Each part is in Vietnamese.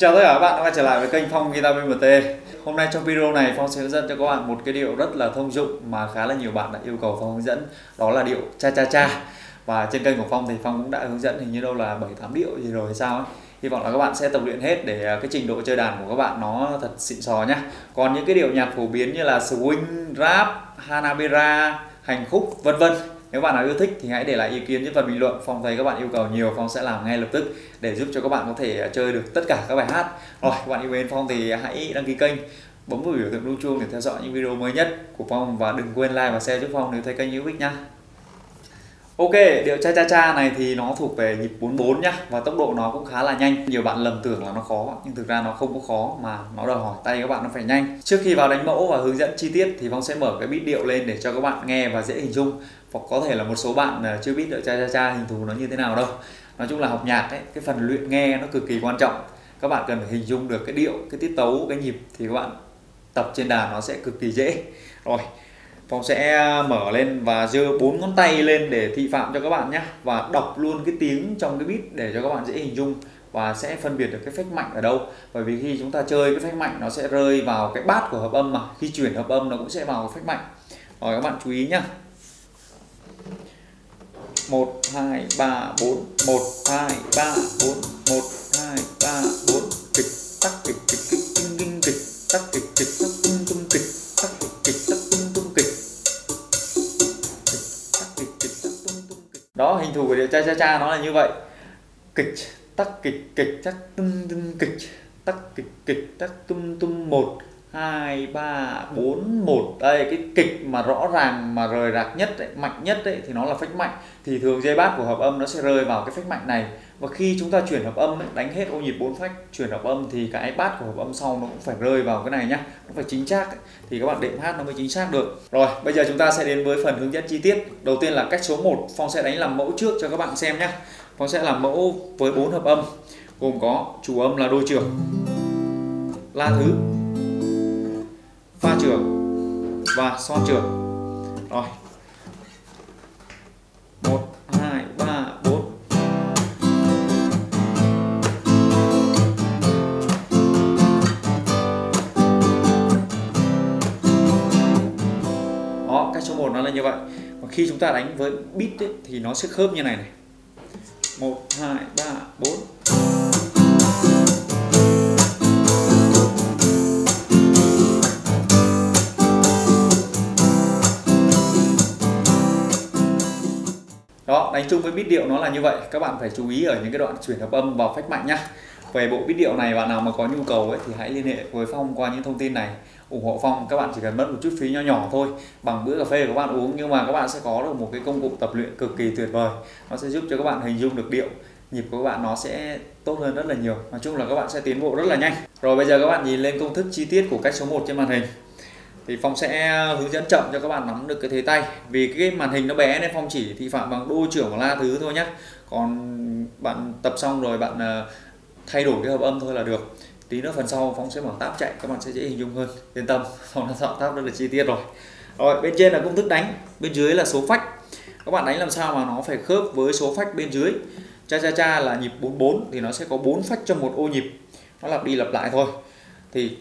Xin chào tất cả các bạn đã quay trở lại với kênh Phong Guitar BMT. Hôm nay trong video này Phong sẽ hướng dẫn cho các bạn một cái điệu rất là thông dụng mà khá là nhiều bạn đã yêu cầu Phong hướng dẫn, đó là điệu cha cha cha. Và trên kênh của Phong thì Phong cũng đã hướng dẫn hình như đâu là 7-8 điệu gì rồi hay sao ấy. Hy vọng là các bạn sẽ tập luyện hết để cái trình độ chơi đàn của các bạn nó thật xịn sò nhá. Còn những cái điệu nhạc phổ biến như là swing, rap, hanabera, hành khúc vân vân, nếu bạn nào yêu thích thì hãy để lại ý kiến dưới phần bình luận. Phong thấy các bạn yêu cầu nhiều, Phong sẽ làm ngay lập tức để giúp cho các bạn có thể chơi được tất cả các bài hát. Rồi, các bạn yêu mến Phong thì hãy đăng ký kênh, bấm vào biểu tượng chuông để theo dõi những video mới nhất của Phong, và đừng quên like và share giúp Phong nếu thấy kênh hữu ích nha. Ok, điệu cha cha cha này thì nó thuộc về nhịp 44 nhá, và tốc độ nó cũng khá là nhanh. Nhiều bạn lầm tưởng là nó khó nhưng thực ra nó không có khó, mà nó đòi hỏi tay các bạn nó phải nhanh. Trước khi vào đánh mẫu và hướng dẫn chi tiết thì Phong sẽ mở cái beat điệu lên để cho các bạn nghe và dễ hình dung. Hoặc có thể là một số bạn chưa biết điệu cha cha cha hình thù nó như thế nào đâu. Nói chung là học nhạc ấy, cái phần luyện nghe nó cực kỳ quan trọng. Các bạn cần phải hình dung được cái điệu, cái tiết tấu, cái nhịp thì các bạn tập trên đàn nó sẽ cực kỳ dễ. Rồi, Phong sẽ mở lên và giơ 4 ngón tay lên để thị phạm cho các bạn nhé, và đọc luôn cái tiếng trong cái beat để cho các bạn dễ hình dung và sẽ phân biệt được cái phách mạnh ở đâu. Bởi vì khi chúng ta chơi cái phách mạnh nó sẽ rơi vào cái bát của hợp âm, mà khi chuyển hợp âm nó cũng sẽ vào phách mạnh. Rồi, các bạn chú ý nhá. 1 2 3 4 1 2 3 4 1 2 3 4 kịch tắc kịch kịch kịch kinh kinh kịch tắc kịch kịch tắc tung tung kịch tắc kịch kịch tắc tung tung kịch tắc kịch kịch tắc tung tung kịch. Đó, hình thù của điệu cha cha cha nó là như vậy. Kịch tắc kịch kịch tắc tung tung kịch tắc tung tung 1 2 3 4 1. Đây, cái kịch mà rõ ràng mà rời rạc nhất ấy, mạnh nhất ấy, thì nó là phách mạnh. Thì thường dây bát của hợp âm nó sẽ rơi vào cái phách mạnh này, và khi chúng ta chuyển hợp âm ấy, đánh hết ô nhịp 4 phách chuyển hợp âm thì cái bát của hợp âm sau nó cũng phải rơi vào cái này nhá. Nó phải chính xác ấy, thì các bạn đệm hát nó mới chính xác được. Rồi, bây giờ chúng ta sẽ đến với phần hướng dẫn chi tiết. Đầu tiên là cách số 1, Phong sẽ đánh làm mẫu trước cho các bạn xem nhá. Phong sẽ làm mẫu với 4 hợp âm, gồm có chủ âm là đô trưởng, la thứ, pha trưởng và son trưởng. Rồi, 1 2 3 4. Đó, cách số 1 nó là như vậy. Và khi chúng ta đánh với beat ấy, thì nó sẽ khớp như này này. 1 2 3 4. Đó, đánh chung với beat điệu nó là như vậy. Các bạn phải chú ý ở những cái đoạn chuyển hợp âm vào phách mạnh nhá. Về bộ beat điệu này, bạn nào mà có nhu cầu ấy thì hãy liên hệ với Phong qua những thông tin này, ủng hộ Phong. Các bạn chỉ cần mất một chút phí nho nhỏ thôi, bằng bữa cà phê của các bạn uống, nhưng mà các bạn sẽ có được một cái công cụ tập luyện cực kỳ tuyệt vời. Nó sẽ giúp cho các bạn hình dung được điệu, nhịp của các bạn nó sẽ tốt hơn rất là nhiều. Nói chung là các bạn sẽ tiến bộ rất là nhanh. Rồi, bây giờ các bạn nhìn lên công thức chi tiết của cách số 1 trên màn hình. Thì Phong sẽ hướng dẫn chậm cho các bạn nắm được cái thế tay. Vì cái màn hình nó bé nên Phong chỉ thị phạm bằng đô trưởng và la thứ thôi nhé. Còn bạn tập xong rồi bạn thay đổi cái hợp âm thôi là được. Tí nữa phần sau Phong sẽ mở tab chạy, các bạn sẽ dễ hình dung hơn. Yên tâm, Phong đã tạo tab rất là chi tiết rồi. Rồi, bên trên là công thức đánh, bên dưới là số phách. Các bạn đánh làm sao mà nó phải khớp với số phách bên dưới. Cha cha cha là nhịp 44 thì nó sẽ có 4 phách trong một ô nhịp. Nó lặp đi lặp lại thôi. Thì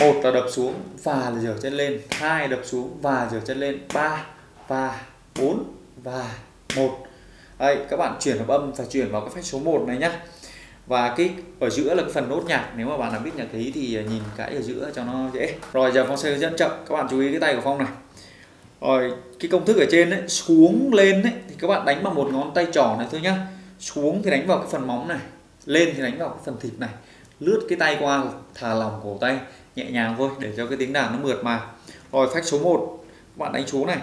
1 là đập xuống và giở chân lên, 2 đập xuống và giở chân lên, 3 và 4 và 1. Đây, các bạn chuyển hợp âm phải chuyển vào cái phách số 1 này nhá. Và cái ở giữa là cái phần nốt nhạc, nếu mà bạn nào biết nhạc lý thì nhìn cái ở giữa cho nó dễ. Rồi, giờ Phong sẽ hướng dẫn chậm, các bạn chú ý cái tay của Phong này. Rồi, cái công thức ở trên ấy, xuống lên ấy, thì các bạn đánh bằng một ngón tay trỏ này thôi nhá. Xuống thì đánh vào cái phần móng này, lên thì đánh vào cái phần thịt này. Lướt cái tay qua, thả lỏng cổ tay, nhẹ nhàng thôi để cho cái tiếng đàn nó mượt mà. Rồi, phách số 1, các bạn đánh xuống này,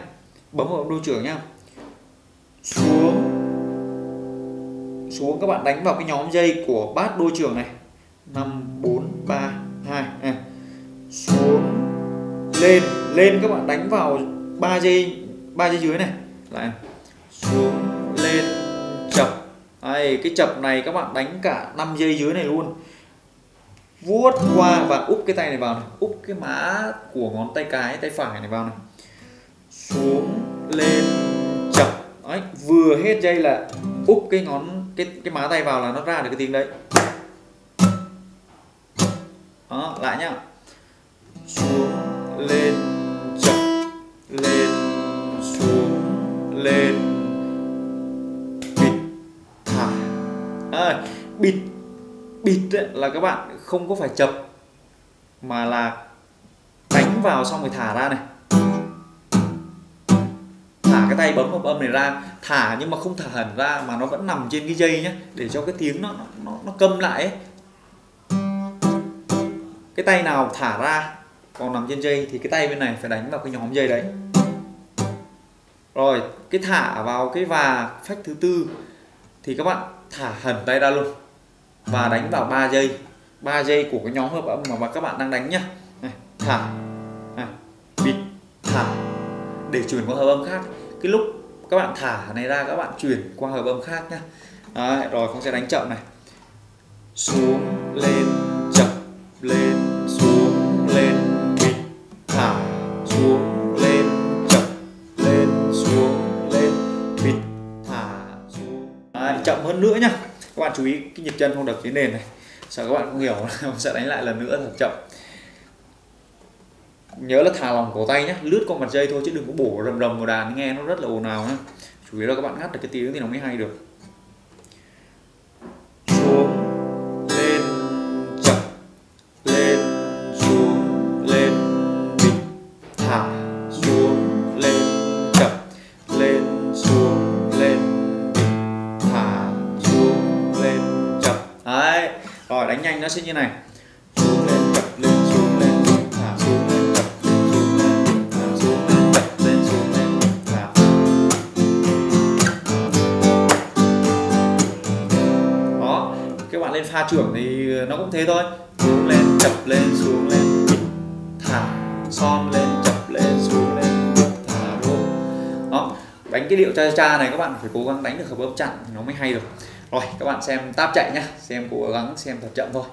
bấm vào đô trưởng nhá. Xuống. Xuống các bạn đánh vào cái nhóm dây của bát đô trưởng này. 5 4 3 2. Xuống. Lên, lên các bạn đánh vào 3 dây dưới này. Lại. Xuống, lên, chập. Đây, cái chập này các bạn đánh cả 5 dây dưới này luôn. Vuốt qua và úp cái tay này vào này, úp cái mã của ngón tay cái, tay phải này vào này. Xuống, lên, chập. Đấy, vừa hết dây là úp cái ngón cái má tay vào là nó ra được cái tiếng đấy. lại nhá, xuống lên chập, lên xuống lên, bịt thả. Bịt ấy, là các bạn không có phải chập mà là đánh vào xong rồi thả ra này, thả cái tay bấm hợp âm này ra, thả nhưng mà không thả hẳn ra mà nó vẫn nằm trên cái dây nhé, để cho cái tiếng nó câm lại ấy. Cái tay nào thả ra còn nằm trên dây thì cái tay bên này phải đánh vào cái nhóm dây đấy. Rồi cái thả vào cái và phách thứ tư thì các bạn thả hẳn tay ra luôn và đánh vào 3 dây, 3 dây của cái nhóm hợp âm mà các bạn đang đánh nhá. Này, thả, bịt, thả để chuyển qua hợp âm khác. Cái lúc các bạn thả này ra các bạn chuyển qua hợp âm khác nhá. Đấy, rồi con sẽ đánh chậm này, xuống lên chậm, lên xuống lên, bịt thả, xuống lên chậm, lên xuống lên, bịt thả xuống. Đấy, chậm hơn nữa nhá. Các bạn chú ý cái nhịp chân không đập dưới nền này, sợ các bạn không hiểu, sẽ đánh lại lần nữa thật chậm. Nhớ là thả lòng cổ tay nhé, lướt qua mặt dây thôi chứ đừng có bổ rầm rầm vào đàn, nghe nó rất là ồn ào nhé. Chủ yếu là các bạn ngắt được cái tiếng thì nó mới hay được. Xuống lên chậm, lên xuống lên, bịt thả, xuống lên chậm, lên xuống lên, bịt thả, xuống lên chậm. Đấy, rồi đánh nhanh nó sẽ như này. Xuống lên chậm, lên xuống lên, thả xuống lên. Lên pha trưởng thì nó cũng thế thôi, xuống lên chập, lên xuống lên, thả son lên chập, lên xuống lên, thả đô. Đó, đánh cái điệu cha này các bạn phải cố gắng đánh được hợp âm chặn thì nó mới hay được. Rồi các bạn xem táp chạy nhá, xem cố gắng xem thật chậm thôi.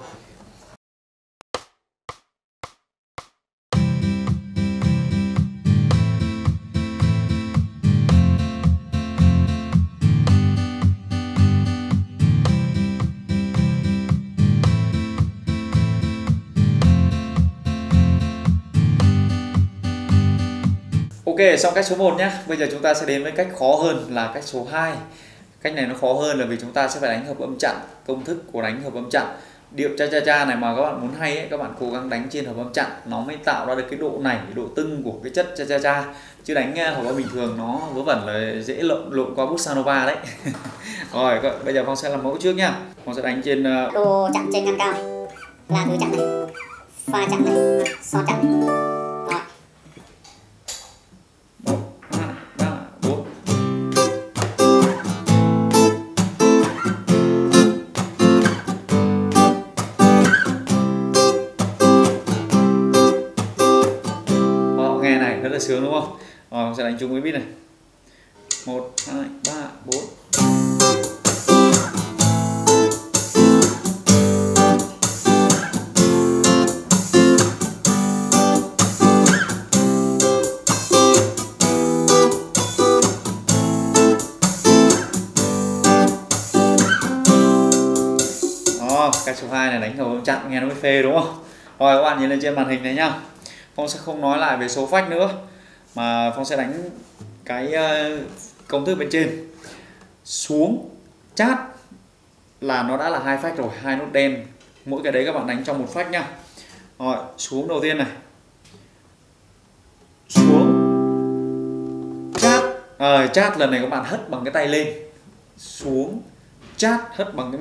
Ok, xong cách số 1 nhé. Bây giờ chúng ta sẽ đến với cách khó hơn là cách số 2. Cách này nó khó hơn là vì chúng ta sẽ phải đánh hợp âm chặn. Công thức của đánh hợp âm chặn, điệu cha cha cha này mà các bạn muốn hay ấy, các bạn cố gắng đánh trên hợp âm chặn nó mới tạo ra được cái độ nảy, độ tưng của cái chất cha cha cha. Chứ đánh hợp âm bình thường nó vớ vẩn là dễ lộn qua bossa nova đấy. Rồi, bây giờ Phong sẽ làm mẫu trước nhá. Phong sẽ đánh trên đồ chặn trên ngang cao này, là thứ chặn này, pha chặn này, so chặn. Rồi. 1, 2, 3, 4 chung với beat này, 1, 2, 3, 4. Đó, cách số 2 này đánh hợp âm chặn nghe nó mới phê đúng không? Rồi các bạn nhìn lên trên màn hình này nhá. Phong sẽ không nói lại về số phách nữa mà Phong sẽ đánh cái công thức bên trên. Xuống chát là nó đã là 2 phách rồi, 2 nốt đen, mỗi cái đấy các bạn đánh trong 1 phách nhá. Rồi xuống đầu tiên này, xuống chát, chát lần này các bạn hất bằng cái tay lên, xuống chát hất bằng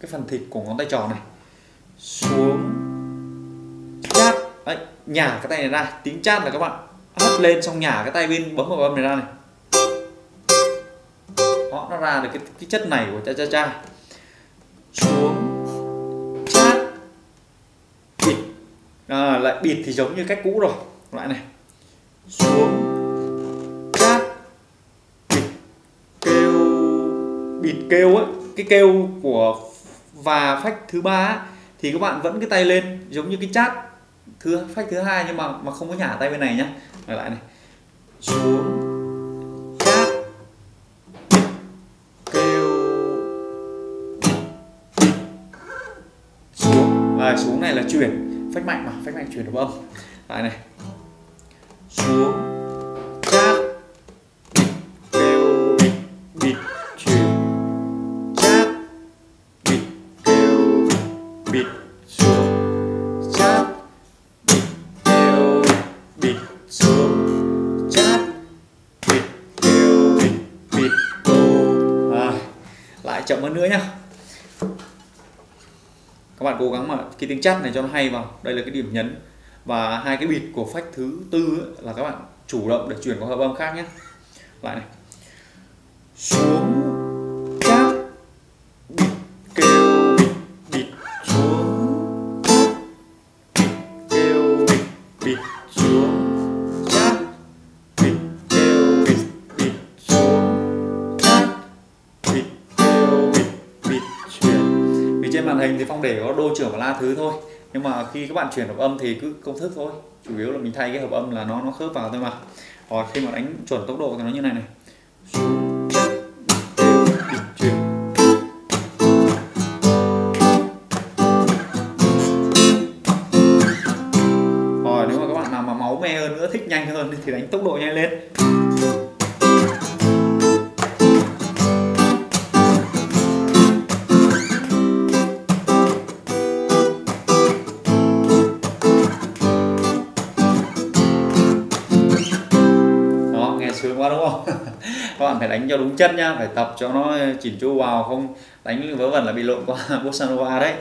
cái phần thịt của ngón tay tròn này, xuống chát. Đấy, nhả cái tay này ra, tiếng chát là các bạn hất lên xong nhả cái tay bên bấm vào âm này ra này. Đó, nó ra được cái chất này của cha cha cha. Xuống chát, bịt, lại bịt thì giống như cách cũ rồi, lại này, xuống chát, bịt, kêu, bịt kêu ấy, cái kêu của và phách thứ 3 ấy, thì các bạn vẫn cái tay lên giống như cái chát phách thứ 2 nhưng mà không có nhả tay bên này nhá. Rồi lại này, xuống chát, kêu, xuống. Rồi xuống này là chuyển phách mạnh mà, phách mạnh chuyển được âm. Lại này. Xuống chát bịt kêu bịt bịt chuyển. Chát bịt kêu bịt bịt xuống. Chát bịt kêu bịt xuống. Chát bịt kêu bịt bịt xuống. Lại chậm hơn nữa nhá. Các bạn cố gắng mà cái tiếng chát này cho nó hay vào. Đây là cái điểm nhấn. Và hai cái bịt của phách thứ tư ấy, là các bạn chủ động để chuyển qua hợp âm khác nhé. Lại này. Xuống chát bịt kêu bịt bịt xuống. Chát bịt kêu bịt bịt xuống. Chát bịt kêu bịt bịt xuống. Chát bịt kêu bịt bịt chuyển. Vì trên màn hình thì Phong để có đô trưởng và la thứ thôi, nhưng mà khi các bạn chuyển hợp âm thì cứ công thức thôi, chủ yếu là mình thay cái hợp âm là nó khớp vào thôi mà. Còn khi mà đánh chuẩn tốc độ thì nó như này này. Xuống chát kêu bịt chuyển. Rồi nếu mà các bạn nào mà máu me hơn nữa, thích nhanh hơn thì đánh tốc độ nhanh lên. Sướng quá đúng không? Các bạn phải đánh cho đúng chất nhá, phải tập cho nó chỉn chu vào, không đánh vớ vẩn là bị lộn qua bossa nova đấy.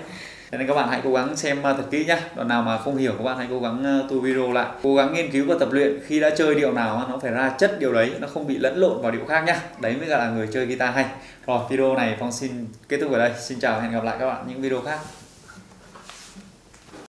Thế nên các bạn hãy cố gắng xem thật kỹ nhá. Đoạn nào mà không hiểu các bạn hãy cố gắng tu video lại, cố gắng nghiên cứu và tập luyện. Khi đã chơi điệu nào nó phải ra chất điều đấy, nó không bị lẫn lộn vào điệu khác nhá. Đấy mới gọi là người chơi guitar hay. Rồi video này Phong xin kết thúc ở đây. Xin chào và hẹn gặp lại các bạn những video khác.